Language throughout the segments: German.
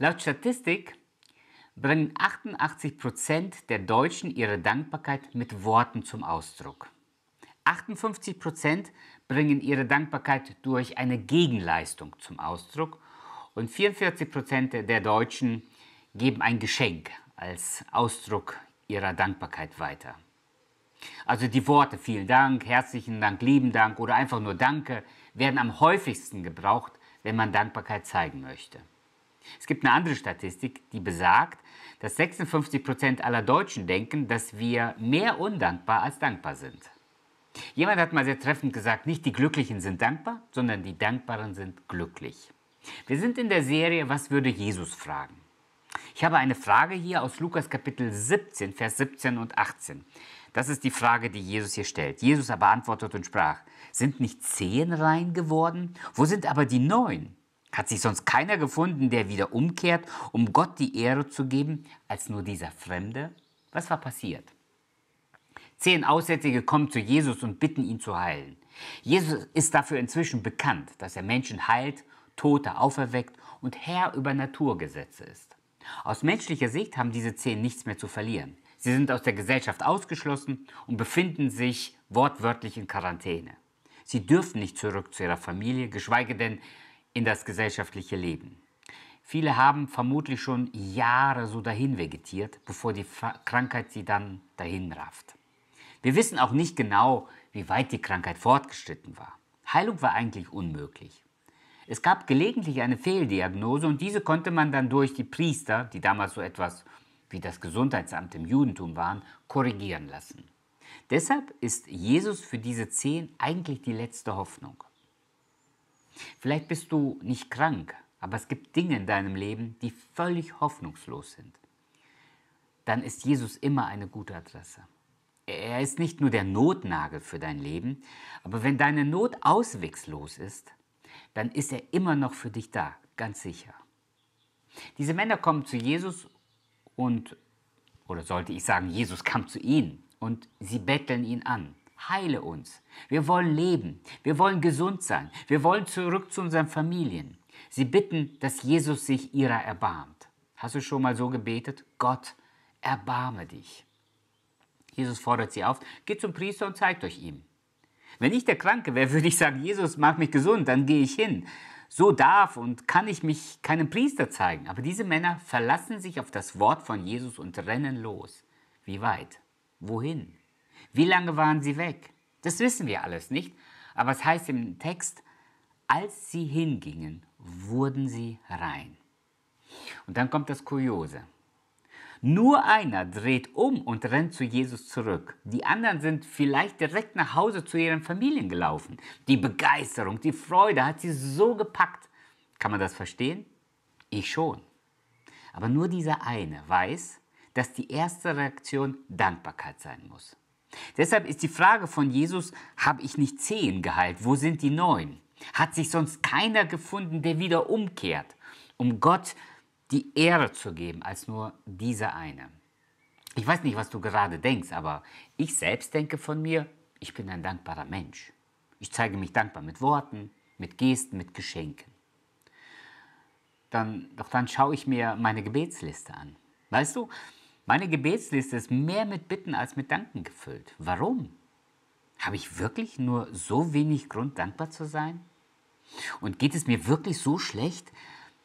Laut Statistik bringen 88% der Deutschen ihre Dankbarkeit mit Worten zum Ausdruck. 58% bringen ihre Dankbarkeit durch eine Gegenleistung zum Ausdruck und 44% der Deutschen geben ein Geschenk als Ausdruck ihrer Dankbarkeit weiter. Also die Worte vielen Dank, herzlichen Dank, lieben Dank oder einfach nur Danke werden am häufigsten gebraucht, wenn man Dankbarkeit zeigen möchte. Es gibt eine andere Statistik, die besagt, dass 56% aller Deutschen denken, dass wir mehr undankbar als dankbar sind. Jemand hat mal sehr treffend gesagt, nicht die Glücklichen sind dankbar, sondern die Dankbaren sind glücklich. Wir sind in der Serie Was würde Jesus fragen? Ich habe eine Frage hier aus Lukas Kapitel 17, Vers 17 und 18. Das ist die Frage, die Jesus hier stellt. Jesus aber antwortete und sprach, sind nicht 10 rein geworden? Wo sind aber die 9? Hat sich sonst keiner gefunden, der wieder umkehrt, um Gott die Ehre zu geben, als nur dieser Fremde? Was war passiert? 10 Aussätzige kommen zu Jesus und bitten ihn zu heilen. Jesus ist dafür inzwischen bekannt, dass er Menschen heilt, Tote auferweckt und Herr über Naturgesetze ist. Aus menschlicher Sicht haben diese 10 nichts mehr zu verlieren. Sie sind aus der Gesellschaft ausgeschlossen und befinden sich wortwörtlich in Quarantäne. Sie dürfen nicht zurück zu ihrer Familie, geschweige denn in das gesellschaftliche Leben. Viele haben vermutlich schon Jahre so dahin vegetiert, bevor die Krankheit sie dann dahin rafft. Wir wissen auch nicht genau, wie weit die Krankheit fortgeschritten war. Heilung war eigentlich unmöglich. Es gab gelegentlich eine Fehldiagnose und diese konnte man dann durch die Priester, die damals so etwas wie das Gesundheitsamt im Judentum waren, korrigieren lassen. Deshalb ist Jesus für diese 10 eigentlich die letzte Hoffnung. Vielleicht bist du nicht krank, aber es gibt Dinge in deinem Leben, die völlig hoffnungslos sind. Dann ist Jesus immer eine gute Adresse. Er ist nicht nur der Notnagel für dein Leben, aber wenn deine Not auswegslos ist, dann ist er immer noch für dich da, ganz sicher. Diese Männer kommen zu Jesus Jesus kam zu ihnen und sie betteln ihn an. Heile uns, wir wollen leben, wir wollen gesund sein, wir wollen zurück zu unseren Familien. Sie bitten, dass Jesus sich ihrer erbarmt. Hast du schon mal so gebetet? Gott, erbarme dich. Jesus fordert sie auf, geht zum Priester und zeigt euch ihm. Wenn ich der Kranke wäre, würde ich sagen, Jesus, mach mich gesund, dann gehe ich hin. So darf und kann ich mich keinem Priester zeigen. Aber diese Männer verlassen sich auf das Wort von Jesus und rennen los. Wie weit? Wohin? Wie lange waren sie weg? Das wissen wir alles nicht. Aber es heißt im Text, als sie hingingen, wurden sie rein. Und dann kommt das Kuriose. Nur einer dreht um und rennt zu Jesus zurück. Die anderen sind vielleicht direkt nach Hause zu ihren Familien gelaufen. Die Begeisterung, die Freude hat sie so gepackt. Kann man das verstehen? Ich schon. Aber nur dieser eine weiß, dass die erste Reaktion Dankbarkeit sein muss. Deshalb ist die Frage von Jesus, habe ich nicht 10 geheilt? Wo sind die 9? Hat sich sonst keiner gefunden, der wieder umkehrt, um Gott die Ehre zu geben, als nur dieser eine? Ich weiß nicht, was du gerade denkst, aber ich selbst denke von mir, ich bin ein dankbarer Mensch. Ich zeige mich dankbar mit Worten, mit Gesten, mit Geschenken. Doch dann schaue ich mir meine Gebetsliste an. Weißt du, meine Gebetsliste ist mehr mit Bitten als mit Danken gefüllt. Warum? Habe ich wirklich nur so wenig Grund, dankbar zu sein? Und geht es mir wirklich so schlecht,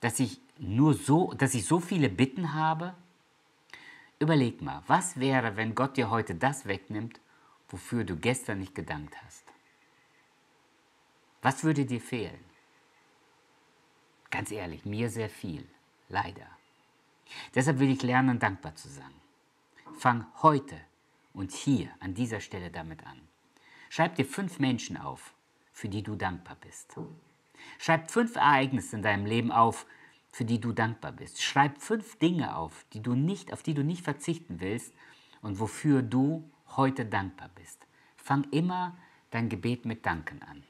dass ich so viele Bitten habe? Überleg mal, was wäre, wenn Gott dir heute das wegnimmt, wofür du gestern nicht gedankt hast? Was würde dir fehlen? Ganz ehrlich, mir sehr viel, leider. Deshalb will ich lernen, dankbar zu sein. Fang heute und hier an dieser Stelle damit an. Schreib dir 5 Menschen auf, für die du dankbar bist. Schreib 5 Ereignisse in deinem Leben auf, für die du dankbar bist. Schreib 5 Dinge auf, auf die du nicht verzichten willst und wofür du heute dankbar bist. Fang immer dein Gebet mit Danken an.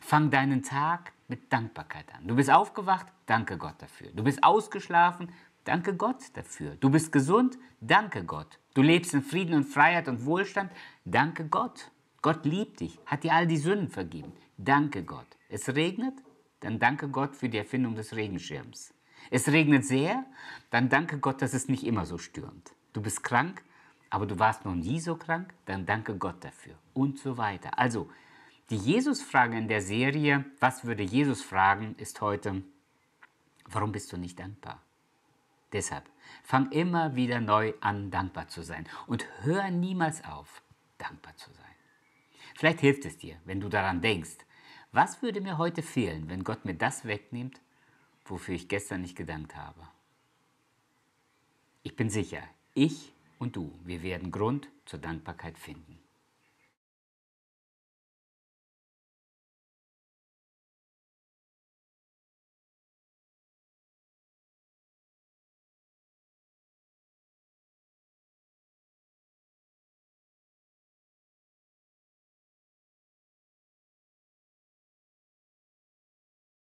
Fang deinen Tag mit Dankbarkeit an. Du bist aufgewacht, danke Gott dafür. Du bist ausgeschlafen, danke Gott dafür. Du bist gesund, danke Gott. Du lebst in Frieden und Freiheit und Wohlstand, danke Gott. Gott liebt dich, hat dir all die Sünden vergeben, danke Gott. Es regnet, dann danke Gott für die Erfindung des Regenschirms. Es regnet sehr, dann danke Gott, dass es nicht immer so stürmt. Du bist krank, aber du warst noch nie so krank, dann danke Gott dafür und so weiter. Also die Jesus-Frage in der Serie, was würde Jesus fragen, ist heute, warum bist du nicht dankbar? Deshalb fang immer wieder neu an, dankbar zu sein und hör niemals auf, dankbar zu sein. Vielleicht hilft es dir, wenn du daran denkst, was würde mir heute fehlen, wenn Gott mir das wegnimmt, wofür ich gestern nicht gedankt habe? Ich bin sicher, ich und du, wir werden Grund zur Dankbarkeit finden.